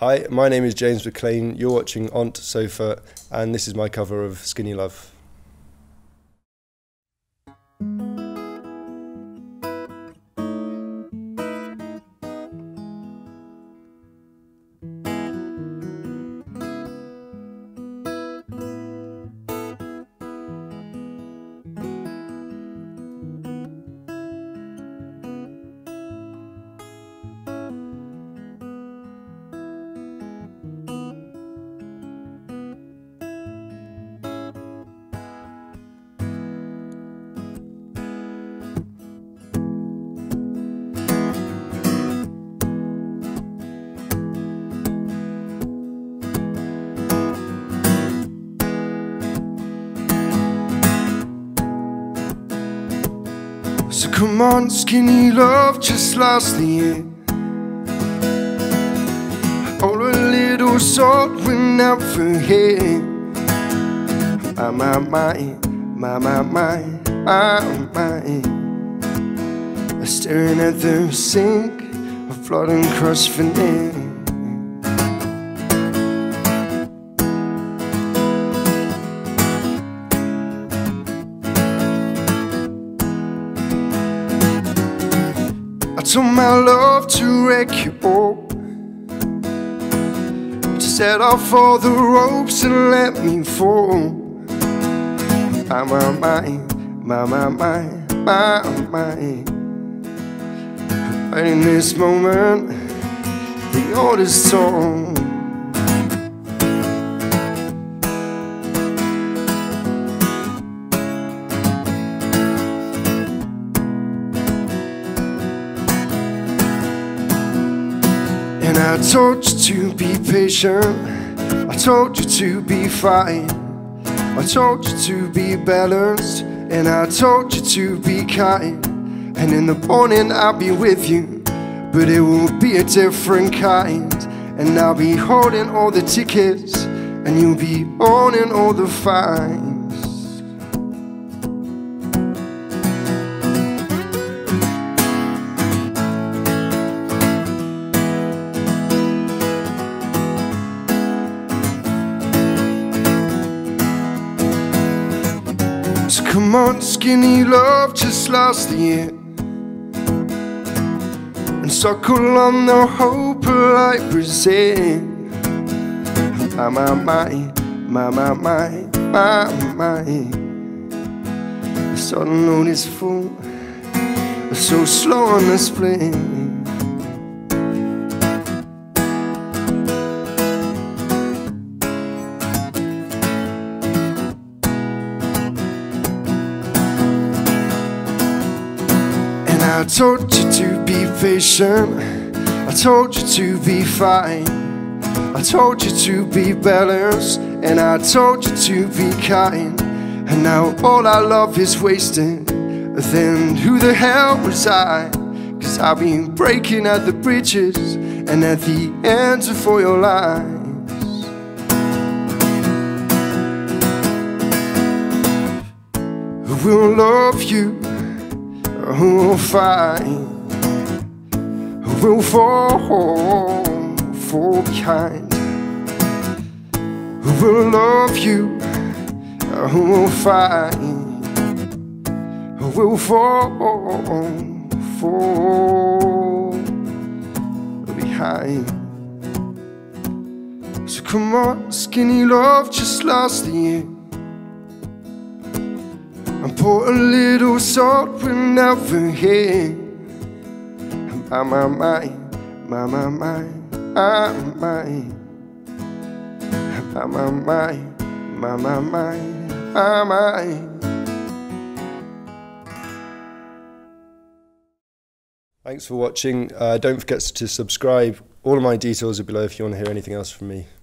Hi, my name is James McLean, you're watching Ont Sofa, and this is my cover of Skinny Love. So come on, skinny love, just last the year. All a little salt went out for here. My staring at the sink of blood and crust veneer. I told my love to wreck you all, to set off all the ropes and let me fall. My right in this moment, the oldest song. I told you to be patient, I told you to be fine, I told you to be balanced, and I told you to be kind. And in the morning I'll be with you, but it will be a different kind. And I'll be holding all the tickets, and you'll be owning all the fines. So come on, skinny love, just last the year, and suckle on the hope of light present. My sudden load is full, so slow on the split. I told you to be patient, I told you to be fine, I told you to be balanced, and I told you to be kind. And now all our love is wasted, then who the hell was I? Cause I've been breaking at the bridges, and at the ends of all your life. Who will love you? Who will fight? Who will fall for behind? Who will love you? Who will fight? Who will fall behind? So come on, skinny love, just last the year. And pour a little salt when out for here. Thanks for watching. Don't forget to subscribe. All of my details are below if you want to hear anything else from me.